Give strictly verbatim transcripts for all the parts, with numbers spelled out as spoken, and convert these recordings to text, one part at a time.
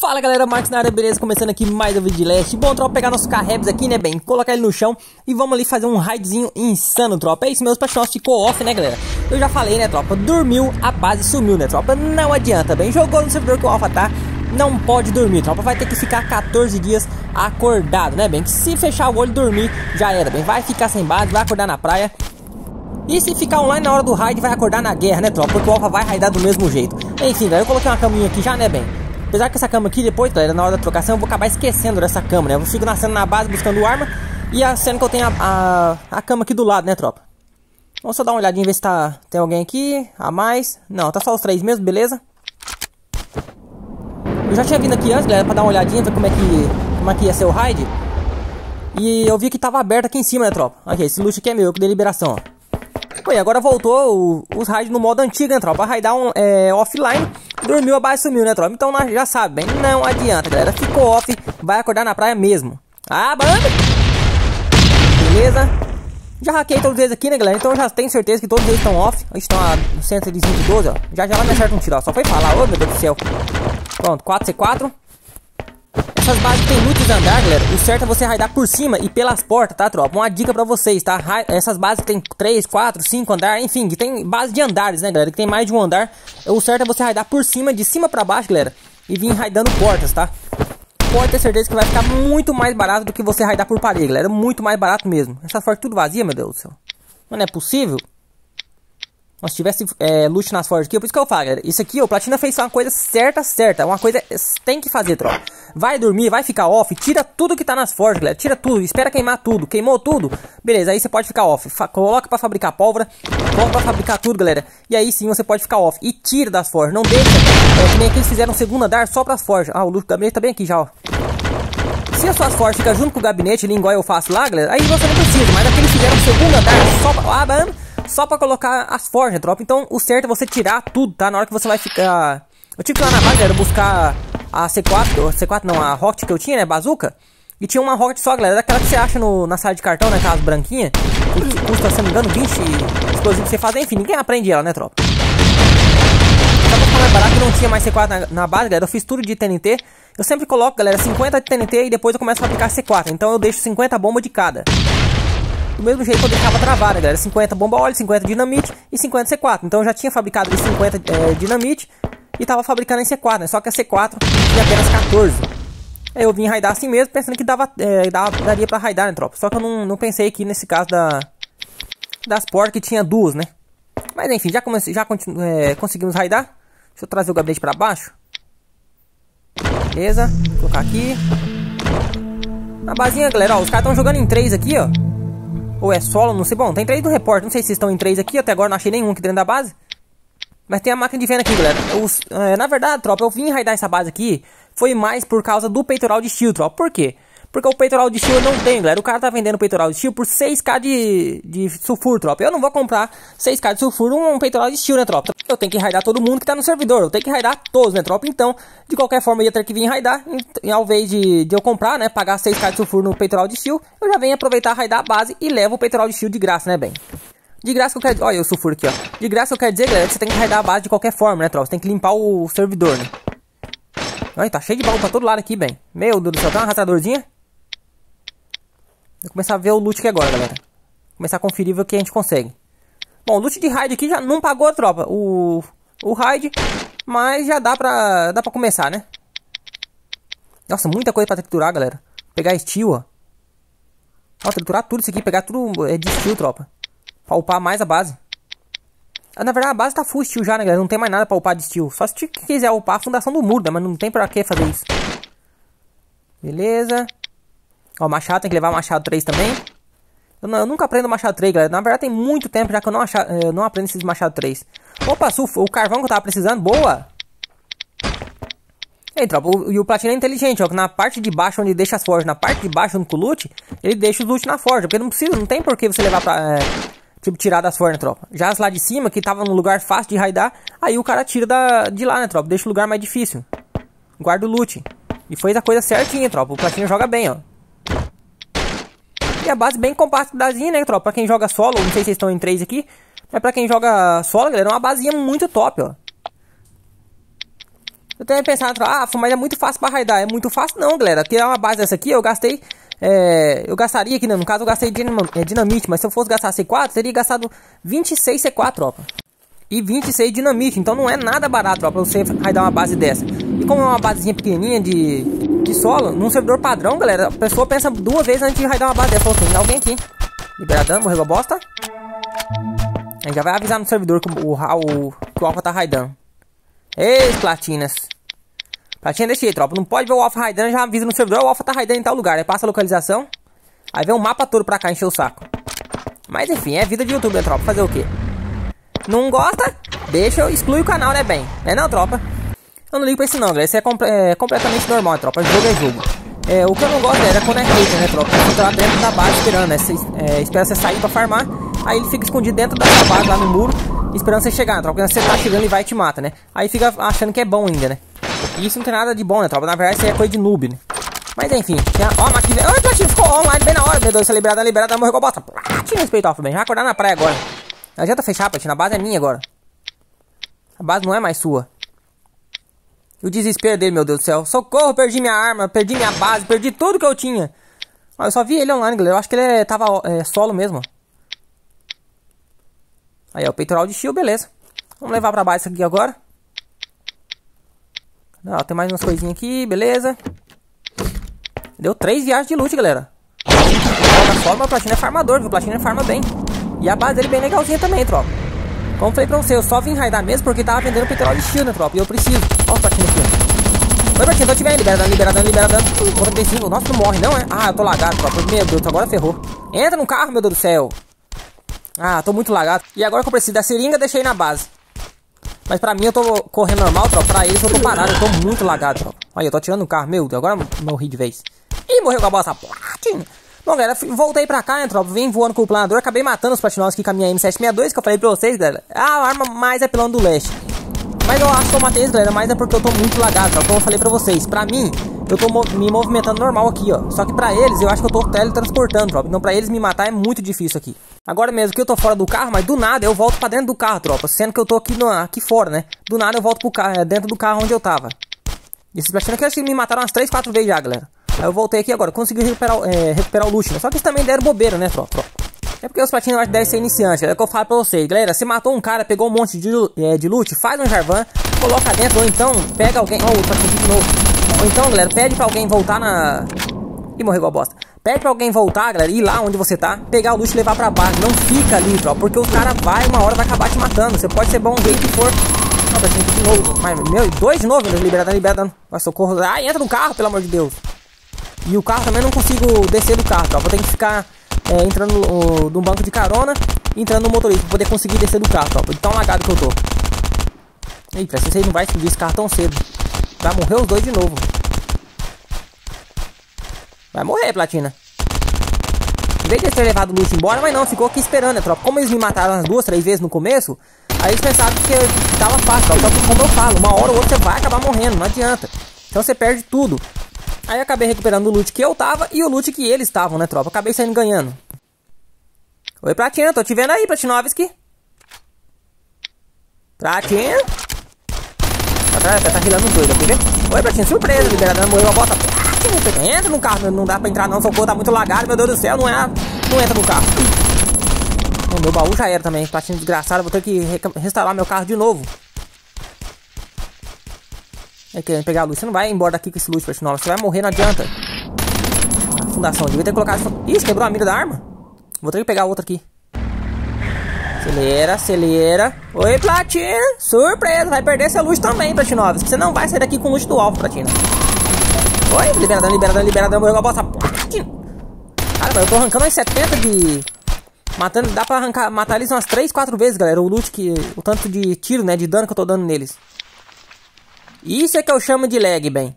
Fala galera, Marcos na área, beleza? Começando aqui mais um vídeo de Leste. Bom, tropa, pegar nosso K-Raps aqui, né, bem? Colocar ele no chão e vamos ali fazer um raidzinho insano, tropa. É isso mesmo, pra nós ficou off, né, galera? Eu já falei, né, tropa? Dormiu, a base sumiu, né, tropa? Não adianta, bem? Jogou no servidor que o Alpha tá, não pode dormir, tropa. Vai ter que ficar quatorze dias acordado, né, bem? Que se fechar o olho e dormir, já era, bem? Vai ficar sem base, vai acordar na praia. E se ficar online na hora do raid, vai acordar na guerra, né, tropa? Porque o Alpha vai raidar do mesmo jeito. Enfim, galera, eu coloquei uma caminha aqui já, né, bem? Apesar que essa cama aqui, depois, galera, na hora da trocação, eu vou acabar esquecendo dessa cama, né? Eu fico nascendo na base, buscando arma, e a cena que eu tenho a, a, a cama aqui do lado, né, tropa? Vamos só dar uma olhadinha, ver se tá, tem alguém aqui, a mais. Não, tá só os três mesmo, beleza? Eu já tinha vindo aqui antes, galera, pra dar uma olhadinha, ver como é que, como é que ia ser o raid. E eu vi que tava aberto aqui em cima, né, tropa? Aqui, esse luxo aqui é meu, eu que dei liberação, ó. Pô, e agora voltou o, os raids no modo antigo, né, tropa? Raidar um, é, offline, dormiu, a base sumiu, né, tropa? Então já sabe, bem, não adianta, galera. Ficou off, vai acordar na praia mesmo. Ah, banda! Beleza? Já hackei todos eles aqui, né, galera? Então eu já tenho certeza que todos eles estão off. Eles estão a cento e doze, ó. Já já lá me acerta um tiro, ó. Só foi falar, ô, meu Deus do céu. Pronto, quatro C quatro. Essas bases tem muitos andares, galera. O certo é você raidar por cima e pelas portas, tá, tropa? Uma dica pra vocês, tá? Ra essas bases tem três, quatro, cinco andares, enfim, que tem base de andares, né, galera? Que tem mais de um andar. O certo é você raidar por cima, de cima pra baixo, galera. E vir raidando portas, tá? Pode ter certeza que vai ficar muito mais barato do que você raidar por parede, galera. Muito mais barato mesmo. Essas fortes tudo vazia, meu Deus do céu. Mas não é possível. Nossa, se tivesse é, luxo nas fortes aqui, por isso que eu falo, galera. Isso aqui, o Platina fez uma coisa certa, certa. Uma coisa tem que fazer, tropa. Vai dormir, vai ficar off, tira tudo que tá nas fortes, galera. Tira tudo, espera queimar tudo. Queimou tudo? Beleza, aí você pode ficar off. Fa coloca pra fabricar pólvora, coloca pra fabricar tudo, galera. E aí sim você pode ficar off. E tira das fortes, não deixa. É, que nem aqui eles fizeram um segundo andar só pras fortes. Ah, o luxo do gabinete tá bem aqui já, ó. Se as suas fortes ficam junto com o gabinete ali, igual eu faço lá, galera, aí você não precisa. Mas aqui eles fizeram um segundo andar só pra... Ah, mano. Só pra colocar as forjas, né, tropa? Então o certo é você tirar tudo, tá? Na hora que você vai ficar... Eu tive que ir lá na base, galera, buscar a C quatro... C quatro não, a rocket que eu tinha, né? Bazooka. E tinha uma rocket só, galera. Daquela que você acha no... na sala de cartão, né? Aquelas branquinhas. Que custa, se não me engano, vinte explosivos que você faz. Enfim, ninguém aprende ela, né, tropa? Só pra ficar mais barato, que não tinha mais C quatro na, na base, galera. Eu fiz tudo de T N T. Eu sempre coloco, galera, cinquenta de T N T e depois eu começo a fabricar C quatro. Então eu deixo cinquenta bombas de cada. Do mesmo jeito que eu deixava travada, né, galera, cinquenta bomba óleo, cinquenta dinamite e cinquenta C quatro. Então eu já tinha fabricado de cinquenta é, dinamite e tava fabricando em C quatro, né? Só que a C quatro tinha apenas quatorze. Aí eu vim raidar assim mesmo, pensando que dava, é, dava, daria pra raidar, né, tropa? Só que eu não, não pensei aqui nesse caso da, das portas, que tinha duas, né? Mas enfim, já, comecei, já continu, é, conseguimos raidar. Deixa eu trazer o gabinete pra baixo. Beleza, vou colocar aqui. Na basinha, galera, ó, os caras estão jogando em três aqui, ó. Ou é solo, não sei. Bom, tem três do repórter. Não sei se estão em três aqui. Até agora não achei nenhum aqui dentro da base. Mas tem a máquina de venda aqui, galera. Os, é, na verdade, tropa, eu vim raidar essa base aqui. Foi mais por causa do peitoral de shield, tropa. Por quê? Porque o peitoral de shield eu não tenho, galera. O cara tá vendendo o peitoral de shield por seis K de, de sulfuro, tropa. Eu não vou comprar seis K de sulfuro um peitoral de shield, né, tropa? Eu tenho que raidar todo mundo que tá no servidor. Eu tenho que raidar todos, né, tropa? Então, de qualquer forma, eu ia ter que vir raidar. E ao invés de, de eu comprar, né, pagar seis K de sulfuro no peitoral de shield, eu já venho aproveitar, raidar a base e levo o peitoral de shield de graça, né, bem? De graça que eu quero... Olha o sulfuro aqui, ó. De graça que eu quero dizer, galera, que você tem que raidar a base de qualquer forma, né, tropa? Você tem que limpar o servidor, né? Olha, tá cheio de baú pra todo lado aqui, bem. Meu Deus do céu, tá uma rastradorzinha. Vou começar a ver o loot aqui agora, galera. Vou começar a conferir ver o que a gente consegue. Bom, o loot de raid aqui já não pagou a tropa, o, o raid, mas já dá pra, dá pra começar, né? Nossa, muita coisa pra triturar, galera. Pegar steel, ó. Ó, triturar tudo isso aqui, pegar tudo é, de steel, tropa. Pra upar mais a base. Ah, na verdade, a base tá full steel já, né, galera? Não tem mais nada pra upar de steel. Só se quiser upar a fundação do muro, né? Mas não tem pra que fazer isso. Beleza. Ó, machado, tem que levar machado três também. Eu, não, eu nunca aprendo machado três, galera. Na verdade, tem muito tempo já que eu não, achar, eu não aprendo esses machado três. Opa, sulfo, o carvão que eu tava precisando, boa! E aí, tropa, o, e o Platina é inteligente, ó. Na parte de baixo, onde deixa as forjas, na parte de baixo, onde o loot, ele deixa os loot na forja. Porque não precisa, não tem por que você levar pra... É, tipo, tirar das forjas, né, tropa? Já as lá de cima, que tava num lugar fácil de raidar, aí o cara tira da, de lá, né, tropa? Deixa o lugar mais difícil. Guarda o loot. E fez a coisa certinha, tropa. O Platina joga bem, ó. A base bem compactadazinha, né, tropa? Pra quem joga solo, não sei se vocês estão em três aqui, mas pra quem joga solo, galera, é uma basinha muito top, ó. Eu também pensava, ah, mas é muito fácil para raidar. É muito fácil não, galera. Tirar uma base dessa aqui, eu gastei... É, eu gastaria aqui, né? No caso eu gastei dinamite, mas se eu fosse gastar C quatro, teria gastado vinte e seis C quatro, tropa. E vinte e seis dinamite, então não é nada barato, tropa, você raidar uma base dessa. E como é uma basezinha pequenininha de, de solo, num servidor padrão, galera, a pessoa pensa duas vezes antes de raidar uma base dessa. Tem alguém aqui, liberar dano, morreu a bosta. A gente já vai avisar no servidor que o, o, que o Alpha tá raidando. Ei, platinas. Platina, deixa aí, tropa. Não pode ver o Alpha raidando, já avisa no servidor. O Alpha tá raidando em tal lugar. Aí passa a localização. Aí vem um mapa todo pra cá, encher o saco. Mas enfim, é vida de YouTube, né, tropa? Fazer o quê? Não gosta? Deixa eu excluir o canal, né, bem? É não, tropa? Eu não ligo pra isso não, galera. Isso é, comp é completamente normal, né, tropa? Jogo é jogo. É, o que eu não gosto, galera, é quando é hater, né, tropa? Você tá dentro da base esperando, né? Cê, é, espera você sair pra farmar. Aí ele fica escondido dentro da sua base, lá no muro, esperando você chegar, né, tropa? Quando você tá chegando, ele vai e te mata, né? Aí fica achando que é bom ainda, né? E isso não tem nada de bom, né, tropa? Na verdade, isso é coisa de noob, né? Mas enfim, tinha... ó, a máquina... Ai, Platinho, ficou online bem na hora, B dois, você liberado, liberado, morreu com a bosta. Platinho, respeito, Alpha, bem. Já acordar na praia agora. Não adianta fechar, Platinho, a base é minha agora. A base não é mais sua. E o desespero dele, meu Deus do céu. Socorro, perdi minha arma, perdi minha base, perdi tudo que eu tinha. Ó, eu só vi ele online, galera. Eu acho que ele é... tava é, solo mesmo, ó. Aí, ó, o peitoral de shield, beleza. Vamos levar pra baixo aqui agora. Ah, tem mais umas coisinhas aqui, beleza. Deu três viagens de loot, galera. Forma, o Platina é farmador, viu? O Platina farma bem. E a base dele bem legalzinha também, tropa. Como falei pra você, eu só vim raidar mesmo porque tava vendendo petróleo de shield, né, tropa? E eu preciso. Ó o Platina aqui. Oi, Platina, tô te vendo. Libera dano, libera dano, libera dano. quarenta e cinco, nossa, não morre não, é? Ah, eu tô lagado, tropa. Meu Deus, agora ferrou. Entra no carro, meu Deus do céu. Ah, tô muito lagado. E agora que eu preciso da seringa, deixei na base. Mas pra mim eu tô correndo normal, tropa. Pra eles eu tô parado, eu tô muito lagado, tropa. Olha, eu tô tirando o carro, meu Deus, agora morri de vez. Ih, morreu com a bosta. Bom, galera, voltei pra cá, né, tropa. Vim voando com o planador, acabei matando os platinosos aqui com a minha M sete sessenta e dois, que eu falei pra vocês, galera. Ah, a arma mais é pelão do leste. Mas eu acho que eu matei eles, galera, mas é porque eu tô muito lagado, tropa. Como eu falei pra vocês, pra mim, eu tô me movimentando normal aqui, ó. Só que pra eles, eu acho que eu tô teletransportando, tropa. Então pra eles me matar é muito difícil aqui. Agora mesmo que eu tô fora do carro, mas do nada eu volto pra dentro do carro, tropa. Sendo que eu tô aqui, no, aqui fora, né? Do nada eu volto pro carro, dentro do carro onde eu tava. E esses platinhos aqui, acho que me mataram umas três, quatro vezes já, galera. Aí eu voltei aqui agora, consegui recuperar, é, recuperar o luxo, né? Só que eles também deram bobeira, né, tropa? É porque os platinhos eu acho que devem ser iniciantes, é o que eu falo pra vocês. Galera, você matou um cara, pegou um monte de, é, de loot, faz um jarvan, coloca dentro, ou então pega alguém... Ó, o platinho de novo. Ou então, galera, pede pra alguém voltar na... Ih, morreu igual a bosta. Pede pra alguém voltar, galera, ir lá onde você tá, pegar o luxo e levar pra base. Não fica ali, tropa, porque o cara vai, uma hora vai acabar te matando. Você pode ser bom do jeito que for. Não, Platinho, de novo. Mas, meu, dois de novo, galera. Liberadão, liberadão. Vai, socorro. Ai, entra no carro, pelo amor de Deus. E o carro também não consigo descer do carro, tropa. Vou ter que ficar é, entrando no, no banco de carona, entrando no motorista, pra poder conseguir descer do carro, tropa. De tão lagado que eu tô. Eita, vocês não vai explodir esse carro tão cedo. Vai morrer os dois de novo. Vai morrer, Platina. Em vez de ter levado o loot embora, mas não, ficou aqui esperando, né, tropa? Como eles me mataram as duas, três vezes no começo, aí eles pensaram que tava fácil, tropa. Só que como eu falo, uma hora ou outra você vai acabar morrendo, não adianta. Então você perde tudo. Aí eu acabei recuperando o loot que eu tava e o loot que eles estavam, né, tropa? Acabei saindo ganhando. Oi, Platina, tô te vendo aí, Platinovski. Platina. Tá, tá rilando os dois, quer ver? Oi, Platina, surpresa, liberadão, morreu a bota. Entra no carro, não dá pra entrar não, socorro, tá muito lagado, meu Deus do céu, não, é, não entra no carro. Bom, meu baú já era também, Platina desgraçado, vou ter que restaurar meu carro de novo. É querendo pegar a luz, você não vai embora daqui com esse luz, Platina, você vai morrer, não adianta. A fundação, devia ter colocado... Ih, quebrou a mira da arma? Vou ter que pegar outra aqui. Acelera, acelera. Oi, Platina, surpresa, vai perder seu luz também, Platina, você não vai sair daqui com o luz do alvo, Platina. Oi, liberadão, liberadão, liberadão, morreu a bosta. Cara, eu tô arrancando umas setenta de... Matando, dá pra arrancar, matar eles umas três, quatro vezes, galera. O loot que... O tanto de tiro, né, de dano que eu tô dando neles. Isso é que eu chamo de lag, bem.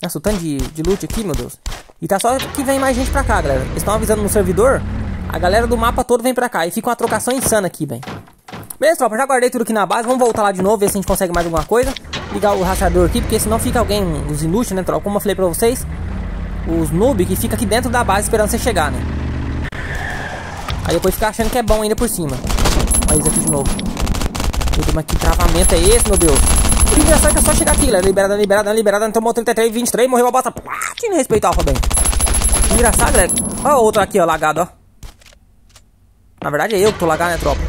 Nossa, o tanto de, de loot aqui, meu Deus. E tá só que vem mais gente pra cá, galera. Eles estão avisando no servidor. A galera do mapa todo vem pra cá. E fica uma trocação insana aqui, bem. Beleza, tropa, já guardei tudo aqui na base. Vamos voltar lá de novo, ver se a gente consegue mais alguma coisa. Ligar o rastreador aqui, porque senão fica alguém, os inúteis, né, tropa? Como eu falei pra vocês, os noob que fica aqui dentro da base esperando você chegar, né? Aí depois fica achando que é bom ainda por cima. Olha isso aqui de novo. Meu Deus, mas que travamento é esse, meu Deus? O engraçado é só chegar aqui, galera. Liberada, liberada, liberada. Tomou trinta e três, vinte e três. Morreu a bosta. Platina, respeito ao alfa bem. Engraçado, galera. Olha o outro aqui, ó, lagado, ó. Na verdade é eu que tô lagado, né, tropa?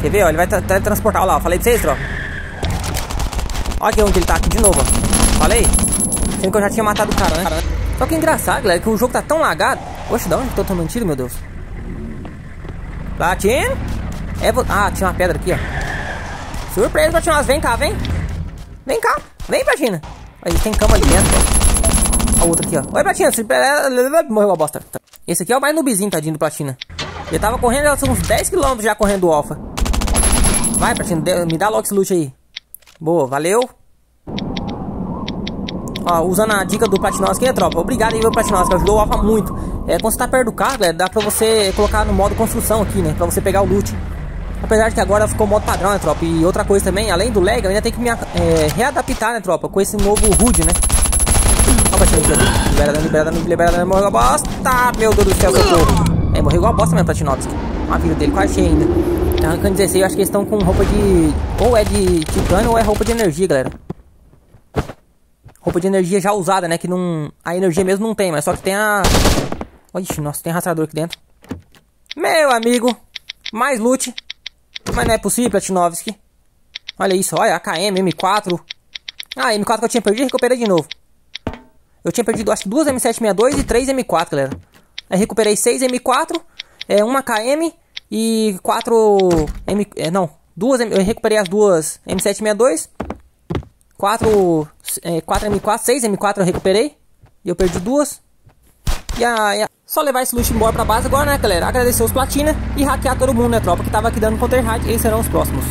Quer ver, ó? Ele vai teletransportar. Olha lá, ó. Falei pra vocês, tropa. Olha aqui onde ele tá, aqui de novo, ó. Falei. Sendo que eu já tinha matado o cara, né? Só que é engraçado, galera, que o jogo tá tão lagado. Oxe, da onde eu tô tomando tiro, meu Deus? Platina? É vo... Ah, tinha uma pedra aqui, ó. Surpresa, Platina. Vem cá, vem. Vem cá. Vem, Platina. Aí, tem cama ali dentro, ó. A outra aqui, ó. Oi, Platina. Morreu a bosta. Esse aqui é o mais noobzinho, tadinho do Platina. Ele tava correndo, já são uns dez quilômetros já correndo do alfa. Vai, Platina, me dá logo esse loot aí. Boa, valeu. Ó, usando a dica do Platinosca aqui, tropa. Obrigado aí, meu Platinosca, ajudou o alfa muito. É, quando você tá perto do carro, galera, dá pra você colocar no modo construção aqui, né? Pra você pegar o loot. Apesar de que agora ficou modo padrão, né, tropa? E outra coisa também, além do lag, eu ainda tenho que me é, readaptar, né, tropa? Com esse novo H U D, né? Ó, Platina, liberada, liberada, liberada, morreu a bosta. Meu Deus do céu, socorro. É, morreu igual a bosta mesmo, Platinosca. A vida dele, quase cheia ainda. Tá arrancando dezesseis, eu acho que eles estão com roupa de... Ou é de titânio ou é roupa de energia, galera. Roupa de energia já usada, né? Que não... A energia mesmo não tem, mas só que tem a... Ixi, nossa, tem rastreador aqui dentro. Meu amigo. Mais loot. Mas não é possível, Platinovski. Olha isso, olha. A K M, M quatro. Ah, a M quatro que eu tinha perdido, recuperei de novo. Eu tinha perdido, acho que duas M sete sessenta e dois e três M quatro, galera. Aí recuperei seis M quatro, é, uma A K M e quatro... M... É, não, duas... Eu recuperei as duas M sete sessenta e dois... quatro, é, quatro M quatro, seis M quatro eu recuperei. E eu perdi duas. E a, e a... Só levar esse luxo embora pra base agora, né, galera? Agradecer os Platina e hackear todo mundo, né, tropa? Que tava aqui dando Counter-Hard. Eles serão os próximos.